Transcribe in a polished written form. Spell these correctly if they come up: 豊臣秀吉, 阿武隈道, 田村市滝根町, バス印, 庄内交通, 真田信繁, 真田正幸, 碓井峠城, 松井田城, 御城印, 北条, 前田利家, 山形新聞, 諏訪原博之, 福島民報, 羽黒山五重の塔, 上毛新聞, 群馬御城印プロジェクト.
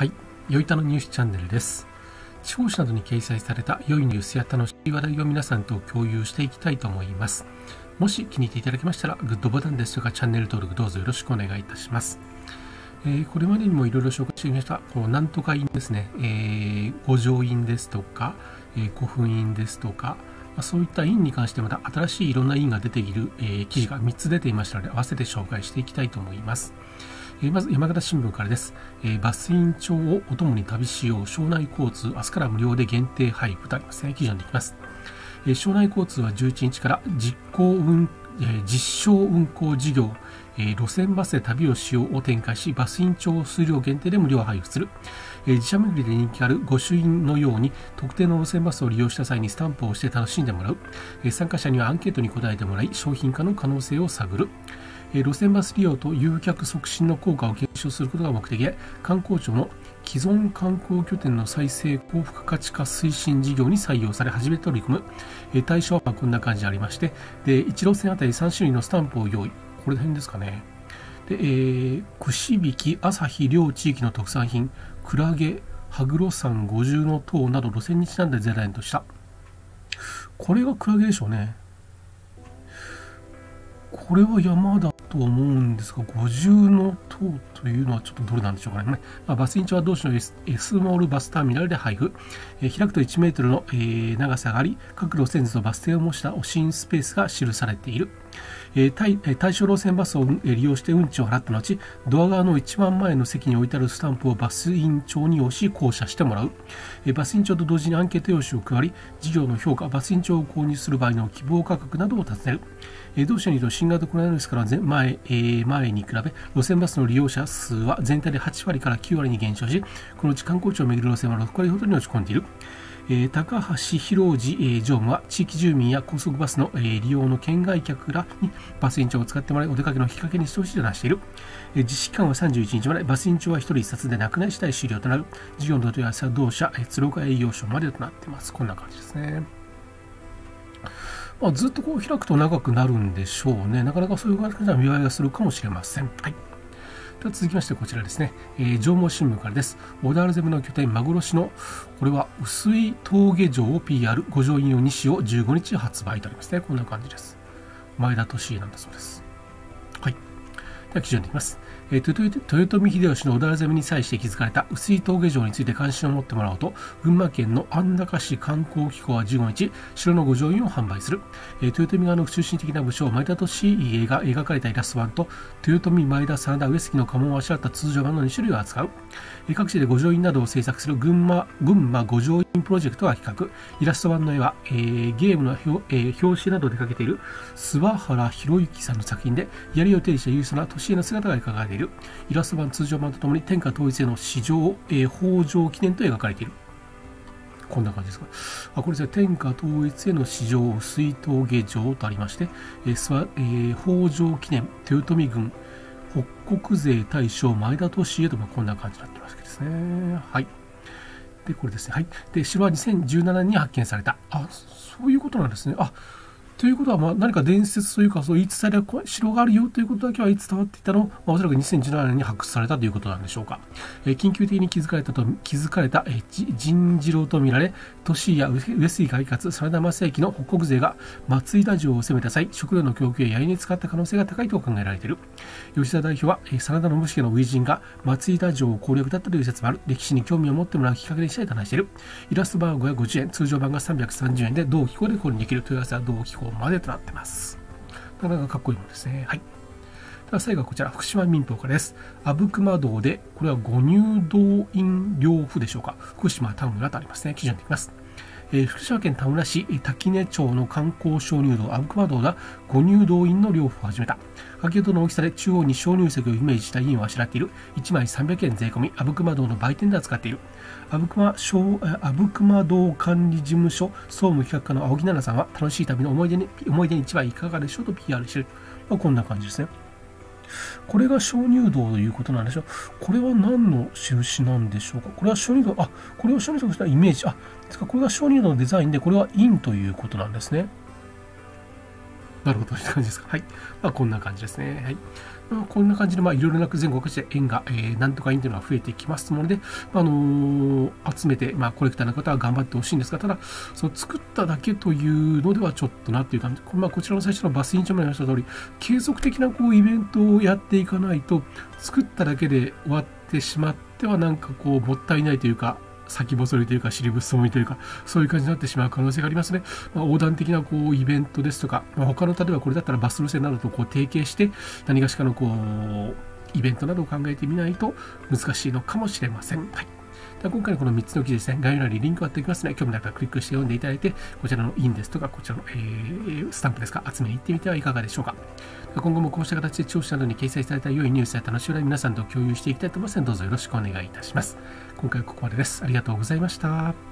はい、よいたのニュースチャンネルです。地方紙などに掲載された良いニュースや楽しい話題を皆さんと共有していきたいと思います。もし気に入っていただけましたら、グッドボタンですとかチャンネル登録どうぞよろしくお願いいたします。これまでにもいろいろ紹介してきました、こうなんとか院ですね、五条院ですとか、古墳院ですとか、そういった院に関してまた新しいいろんな院が出ている、記事が3つ出ていましたので、合わせて紹介していきたいと思います。まず山形新聞からです。バス院長をお供に旅しよう、庄内交通、明日から無料で限定配布とありますね、記事ができます。庄内交通は11日から実証運行事業、路線バスで旅をしようを展開し、バス院長を数量限定で無料配布する。自社巡りで人気ある御朱印のように、特定の路線バスを利用した際にスタンプをして楽しんでもらう。参加者にはアンケートに答えてもらい、商品化の可能性を探る。路線バス利用と誘客促進の効果を検証することが目的で、観光庁の既存観光拠点の再生高付加価値化推進事業に採用され始めて取り組む。対象はこんな感じでありまして、で1路線あたり3種類のスタンプを用意。これら辺ですかね。で、串引き、朝日両地域の特産品、クラゲ、羽黒山五重の塔など路線にちなんでデザインとした。これがクラゲでしょうね。これは山だと思うんですが、五重の塔というのはちょっとどれなんでしょうかね。バス院長は同市の S モールバスターミナルで配布。開くと1メートルの、長さがあり、各路線図とバス停を模したおしんスペースが記されている。対象路線バスを利用して運賃を払った後、ドア側の一番前の席に置いてあるスタンプをバス院長に押し降車してもらう。バス院長と同時にアンケート用紙を配り、事業の評価、バス院長を購入する場合の希望価格などを尋ねる。同社によると新型コロナウイルスから前に比べ、路線バスの利用者数は全体で8割から9割に減少し、このうち観光地を巡る路線は6割ほどに落ち込んでいる。高橋博司常務は、地域住民や高速バスの利用の県外客らにバス院長を使ってもらい、お出かけのきっかけにしてほしいと話している。実施期間は31日まで、バス院長は1人1冊でなくなり次第終了となる。事業の問い合わせは同社鶴岡営業所までとなっています。こんな感じですね。ずっとこう開くと長くなるんでしょうね。なかなかそういう感じの見栄えがするかもしれません。はい。では続きましてこちらですね。上毛新聞からです。小田原攻めの拠点、孫卸の、これは薄い峠城を PR、五条院を西を15日発売とありますね。こんな感じです。前田利家なんだそうです。はい。では記事を読んでいきます。豊臣秀吉の小田原攻めに際して築かれた碓井峠城について関心を持ってもらおうと、群馬県の安中市観光機構は15日、城の御城印を販売する。豊臣側の中心的な武将、前田利家が描かれたイラスト版と、豊臣、前田、真田、上杉の家紋をあしらった通常版の2種類を扱う。各地で御城印などを制作する群馬御城印プロジェクトが企画。イラスト版の絵は、ゲームの表紙などを手掛けている諏訪原博之さんの作品で、槍を手にした勇壮な利家の姿が描かれている。イラスト版通常版とともに天下統一への史上、北条記念と描かれている。こんな感じですか。これですね、天下統一への史上碓井峠城とありまして、北条記念、豊臣軍、北国勢大将、前田利家と、こんな感じになっているわけですね。はい。で、これですね。はい。で、城は2017年に発見された。そういうことなんですね。ということは、何か伝説というか、そう言い伝えで城があるよということだけは伝わっていたのを、おそらく2017年に発掘されたということなんでしょうか。緊急的に築かれた陣次郎と見られ、利家、上杉海勝、真田正幸の北国勢が松井田城を攻めた際、食料の供給や槍に使った可能性が高いと考えられている。吉田代表は、真田信繁の初陣が松井田城を攻略だったという説もある。歴史に興味を持ってもらうきっかけにしたいと話している。イラスト版は550円、通常版が330円で、同機構で購入できる。問い合わせは同機構までとなってます。なかなかかっこいいものですね。はい。では最後はこちら、福島民報からです。阿武隈道で、これは五入道院領府でしょうか。福島田村とありますね。記事にできます。福島県田村市滝根町の観光鍾乳洞、阿武隈道が五入道院の領府を始めた。先ほどの大きさで中央に鍾乳石をイメージした印をあしらっている。1枚300円税込み、阿武隈道の売店で扱っている。阿武隈道管理事務所総務企画課の青木奈々さんは、楽しい旅の思い出に1枚いかがでしょうと PR している。こんな感じですね。これが鍾乳洞ということなんでしょう。これは何の印なんでしょうか。これは鍾乳洞、これを鍾乳洞としたイメージ。これが鍾乳洞のデザインで、これは印ということなんですね。なるほどという感じですか。はい。まあ、こんな感じですね。はい。まあ、こんな感じで、まあ、いろいろな全国各地で円が、なんとか円というのが増えてきますので、集めて、まあ、コレクターの方は頑張ってほしいんですが、ただ、その作っただけというのではちょっとなという感じ。まあ、こちらの最初のバス委員長も言いました通り、継続的なこうイベントをやっていかないと、作っただけで終わってしまっては、なんかこう、もったいないというか、先細りというか、尻ぶっそもりというか、そういう感じになってしまう可能性がありますね。まあ、横断的なこうイベントですとか、まあ、他の例えばこれだったらバス路線などとこう提携して、何がしかのこうイベントなどを考えてみないと難しいのかもしれません。はい、では今回のこの3つの記事ですね、概要欄にリンクを貼っておきますので、興味のある方はクリックして読んでいただいて、こちらの印ですとか、こちらの、スタンプですか、集めに行ってみてはいかがでしょうか。今後もこうした形で聴取などに掲載された良いニュースや楽しい話題を皆さんと共有していきたいと思いますので、どうぞよろしくお願いいたします。今回はここまでです。ありがとうございました。